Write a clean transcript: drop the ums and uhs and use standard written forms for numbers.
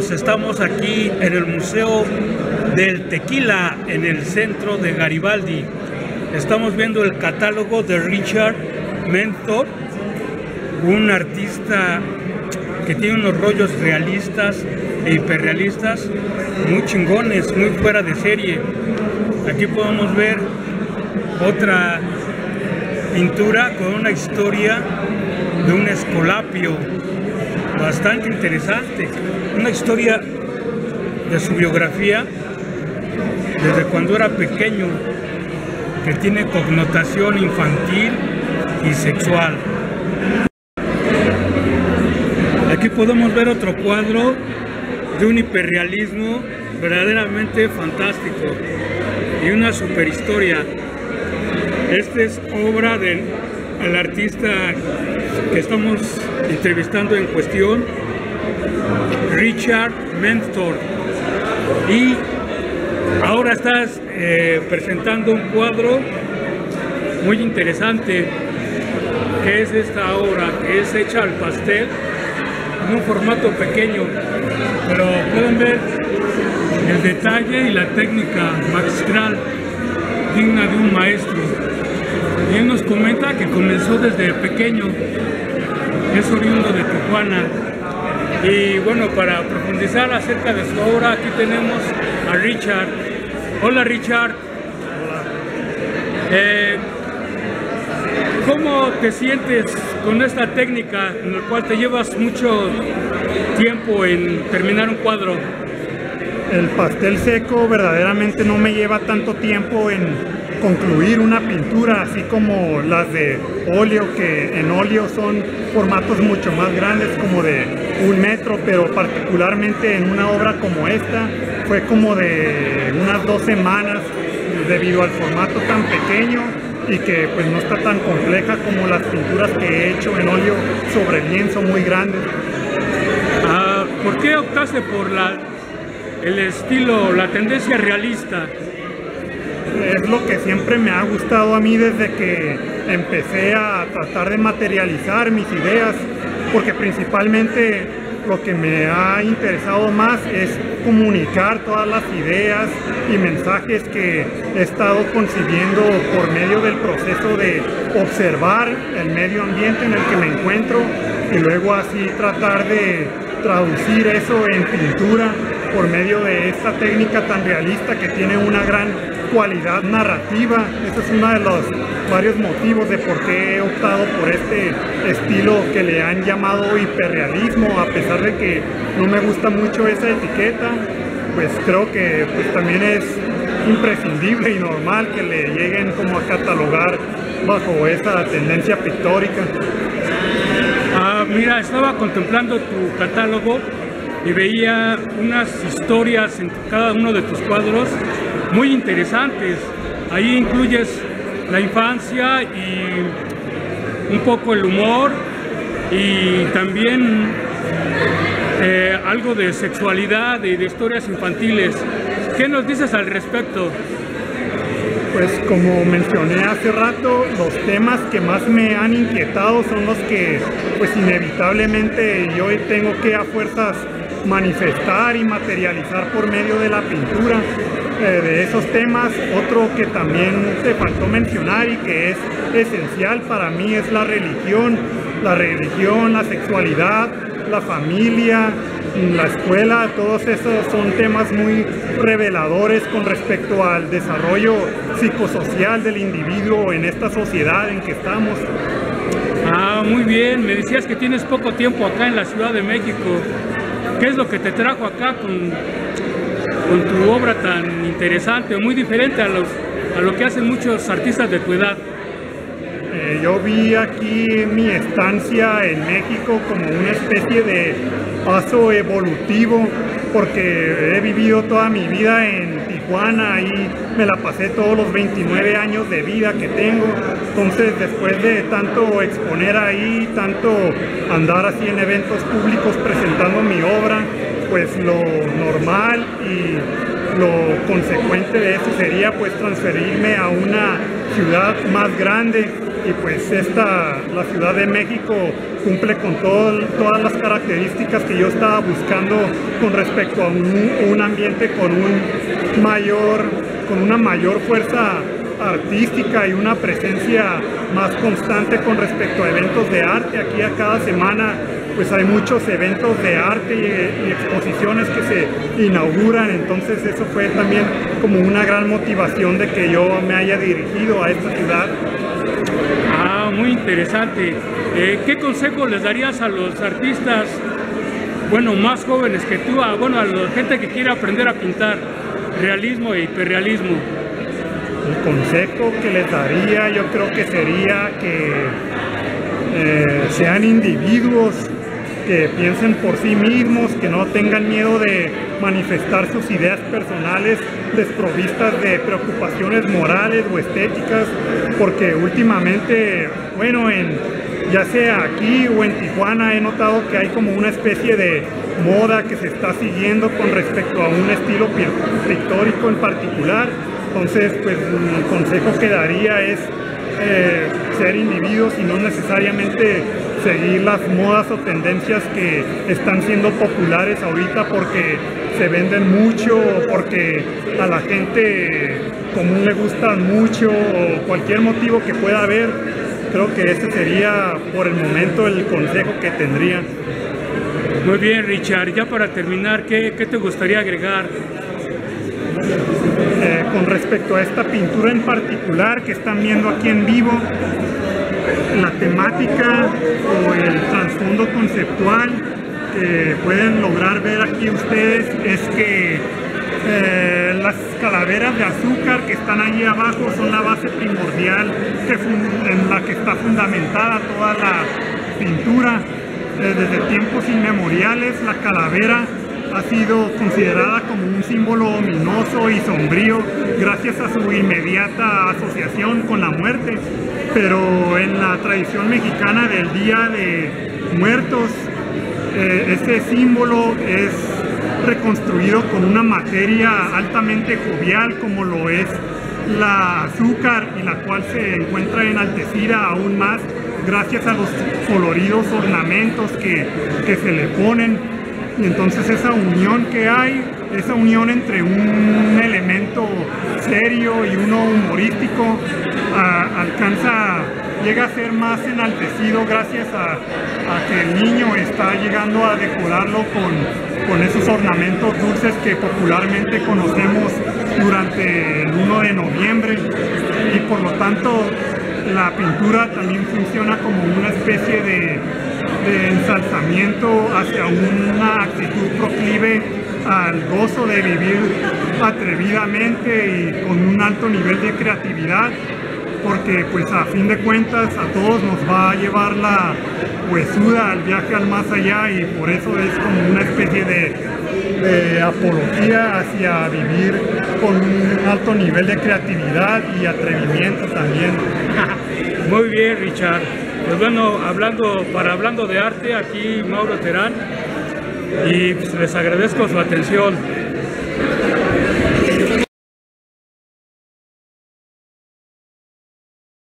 Muertos. Estamos aquí en el Museo del Tequila, en el centro de Garibaldi. Estamos viendo el catálogo de Richard MendTorr, un artista que tiene unos rollos realistas e hiperrealistas muy chingones, muy fuera de serie. Aquí podemos ver otra pintura con una historia de un escolapio bastante interesante, una historia de su biografía desde cuando era pequeño, que tiene connotación infantil y sexual. Aquí podemos ver otro cuadro de un hiperrealismo verdaderamente fantástico y una superhistoria. Esta es obra del artista que estamos entrevistando en cuestión, Richard MendTorr, y ahora estás presentando un cuadro muy interesante, que es esta obra, que es hecha al pastel en un formato pequeño, pero pueden ver el detalle y la técnica magistral digna de un maestro. Y él nos comenta que comenzó desde pequeño, es oriundo de Tijuana. Y bueno, para profundizar acerca de su obra, aquí tenemos a Richard. Hola, Richard. Hola. ¿Cómo te sientes con esta técnica en la cual te llevas mucho tiempo en terminar un cuadro? El pastel seco verdaderamente no me lleva tanto tiempo en concluir una pintura, así como las de óleo, que en óleo son formatos mucho más grandes, como de 1 metro, pero particularmente en una obra como esta fue como de unas 2 semanas, debido al formato tan pequeño y que pues no está tan compleja como las pinturas que he hecho en óleo sobre lienzo muy grandes. ¿Por qué optaste por el estilo, la tendencia realista? Es lo que siempre me ha gustado a mí desde que empecé a tratar de materializar mis ideas, porque principalmente lo que me ha interesado más es comunicar todas las ideas y mensajes que he estado concibiendo por medio del proceso de observar el medio ambiente en el que me encuentro y luego así tratar de traducir eso en pintura por medio de esta técnica tan realista que tiene una gran cualidad narrativa. Ese es uno de los varios motivos de por qué he optado por este estilo que le han llamado hiperrealismo, a pesar de que no me gusta mucho esa etiqueta. Pues creo que pues también es imprescindible y normal que le lleguen como a catalogar bajo esa tendencia pictórica. Mira, estaba contemplando tu catálogo y veía unas historias en cada uno de tus cuadros muy interesantes. Ahí incluyes la infancia y un poco el humor y también algo de sexualidad y de historias infantiles. ¿Qué nos dices al respecto? Pues como mencioné hace rato, los temas que más me han inquietado son los que pues inevitablemente yo tengo que a fuerzas manifestar y materializar por medio de la pintura. De esos temas, otro que también se faltó mencionar y que es esencial para mí es la religión, la sexualidad, la familia, la escuela. Todos esos son temas muy reveladores con respecto al desarrollo psicosocial del individuo en esta sociedad en que estamos. Muy bien, me decías que tienes poco tiempo acá en la Ciudad de México. ¿Qué es lo que te trajo acá con tu obra tan interesante, muy diferente a lo que hacen muchos artistas de tu edad? Yo vi aquí mi estancia en México como una especie de paso evolutivo, porque he vivido toda mi vida en Tijuana y me la pasé todos los 29 años de vida que tengo. Entonces, después de tanto exponer ahí, tanto andar así en eventos públicos presentando mi obra, pues lo normal y lo consecuente de eso sería pues transferirme a una ciudad más grande, y pues la Ciudad de México cumple con todas las características que yo estaba buscando con respecto a un ambiente con una mayor fuerza artística y una presencia más constante con respecto a eventos de arte. Aquí a cada semana pues hay muchos eventos de arte y exposiciones que se inauguran, entonces eso fue también como una gran motivación de que yo me haya dirigido a esta ciudad. Ah, muy interesante. ¿Qué consejo les darías a los artistas, bueno, más jóvenes que tú, a la gente que quiere aprender a pintar realismo e hiperrealismo? El consejo que les daría yo creo que sería que sean individuos que piensen por sí mismos, que no tengan miedo de manifestar sus ideas personales desprovistas de preocupaciones morales o estéticas, porque últimamente, bueno, ya sea aquí o en Tijuana, he notado que hay como una especie de moda que se está siguiendo con respecto a un estilo pictórico en particular. Entonces, pues el consejo que daría es ser individuos y no necesariamente seguir las modas o tendencias que están siendo populares ahorita porque se venden mucho o porque a la gente común le gustan mucho o cualquier motivo que pueda haber. Creo que ese sería por el momento el consejo que tendría. Muy bien, Richard, ya para terminar, ¿qué te gustaría agregar? Con respecto a esta pintura en particular que están viendo aquí en vivo, la temática o el trasfondo conceptual que pueden lograr ver aquí ustedes es que las calaveras de azúcar que están allí abajo son la base primordial en la que está fundamentada toda la pintura. Desde tiempos inmemoriales la calavera ha sido considerada como un símbolo ominoso y sombrío gracias a su inmediata asociación con la muerte, pero en la tradición mexicana del Día de Muertos ese símbolo es reconstruido con una materia altamente jovial como lo es la azúcar, y la cual se encuentra enaltecida aún más gracias a los coloridos ornamentos que se le ponen. Y entonces esa unión que hay, esa unión entre un elemento serio y uno humorístico, llega a ser más enaltecido gracias a que el niño está llegando a decorarlo con esos ornamentos dulces que popularmente conocemos durante el 1 de noviembre. Y por lo tanto la pintura también funciona como una especie de ensalzamiento hacia una actitud proclive al gozo de vivir atrevidamente y con un alto nivel de creatividad, porque pues a fin de cuentas a todos nos va a llevar la huesuda al viaje al más allá, y por eso es como una especie de apología hacia vivir con un alto nivel de creatividad y atrevimiento también. Muy bien, Richard. Pues bueno, hablando de arte, aquí Mauro Terán, y pues les agradezco su atención.